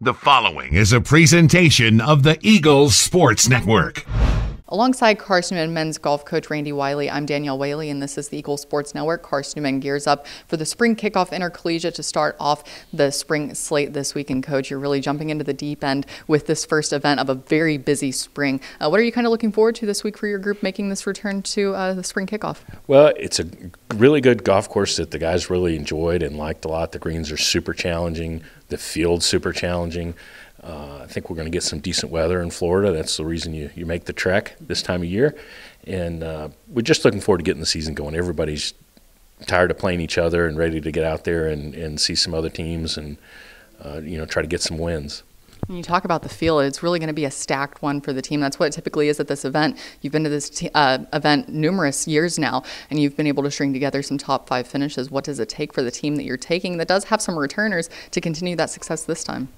The following is a presentation of the Eagles Sports Network. Alongside Carson-Newman men's golf coach Randy Wylie, I'm Danielle Whaley, and this is the Eagles Sports Network. Carson-Newman gears up for the Spring Kickoff Intercollegiate to start off the spring slate this weekend. Coach, you're really jumping into the deep end with this first event of a very busy spring. What are you kind of looking forward to this week for your group making this return to the Spring Kickoff? Well, it's a really good golf course that the guys really enjoyed and liked a lot. The greens are super challenging, the field's super challenging. I think we're going to get some decent weather in Florida. That's the reason you make the trek this time of year. And we're just looking forward to getting the season going. Everybody's tired of playing each other and ready to get out there and see some other teams and, you know, try to get some wins. When you talk about the field, it's really going to be a stacked one for the team. That's what it typically is at this event. You've been to this event numerous years now, and you've been able to string together some top five finishes. What does it take for the team that you're taking that does have some returners to continue that success this time?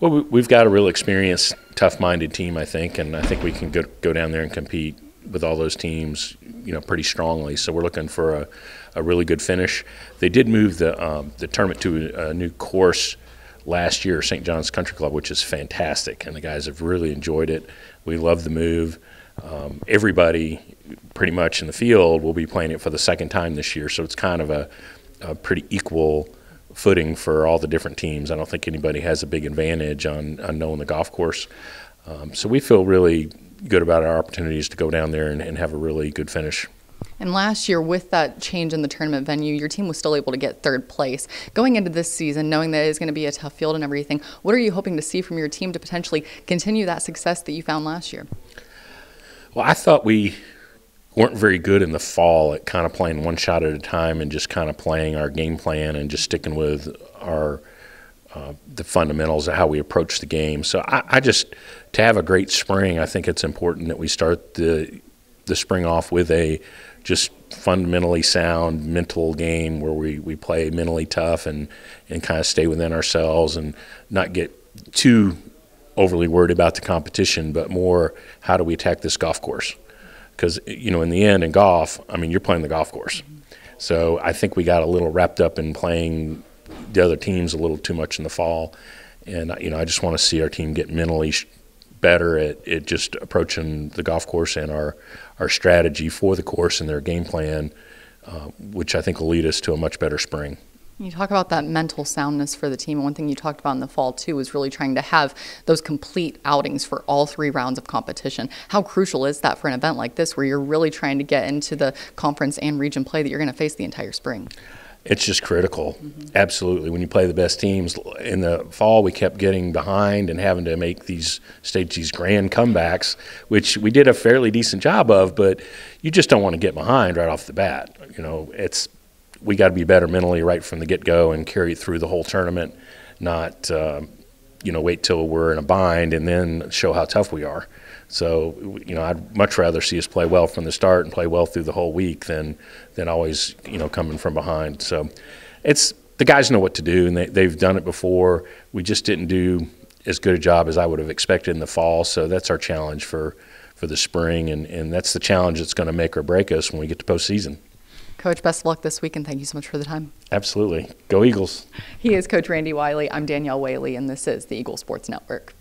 Well, we've got a real experienced, tough-minded team, I think, and I think we can go down there and compete with all those teams, you know, pretty strongly. So we're looking for a really good finish. They did move the tournament to a new course last year, St. John's Country Club, which is fantastic, and the guys have really enjoyed it. We love the move. Everybody pretty much in the field will be playing it for the second time this year, so it's kind of a pretty equal footing for all the different teams. I don't think anybody has a big advantage on knowing the golf course. So we feel really good about our opportunities to go down there and have a really good finish. And last year, with that change in the tournament venue, your team was still able to get third place. Going into this season, knowing that it's going to be a tough field and everything, what are you hoping to see from your team to potentially continue that success that you found last year? Well, I thought we weren't very good in the fall at kind of playing one shot at a time and just kind of playing our game plan and just sticking with our the fundamentals of how we approach the game. So I just, to have a great spring, I think it's important that we start the spring off with a just fundamentally sound mental game where we play mentally tough and kind of stay within ourselves and not get too overly worried about the competition, but more how do we attack this golf course? Because, you know, in the end, in golf, I mean, you're playing the golf course. So I think we got a little wrapped up in playing the other teams a little too much in the fall. And, you know, I just want to see our team get mentally better at just approaching the golf course and our strategy for the course and their game plan, which I think will lead us to a much better spring. You talk about that mental soundness for the team. One thing you talked about in the fall, too, is really trying to have those complete outings for all three rounds of competition. How crucial is that for an event like this where you're really trying to get into the conference and region play that you're going to face the entire spring? It's just critical, absolutely. When you play the best teams in the fall, we kept getting behind and having to make these grand comebacks, which we did a fairly decent job of. But you just don't want to get behind right off the bat. You know, we got to be better mentally right from the get-go and carry it through the whole tournament, not you know, wait till we're in a bind and then show how tough we are. So, you know, I'd much rather see us play well from the start and play well through the whole week than always, you know, coming from behind. So it's the guys know what to do, and they've done it before. We just didn't do as good a job as I would have expected in the fall. So that's our challenge for the spring, and that's the challenge that's going to make or break us when we get to postseason. Coach, best of luck this week, and thank you so much for the time. Absolutely. Go Eagles. He is Coach Randy Wylie. I'm Danielle Whaley, and this is the Eagles Sports Network.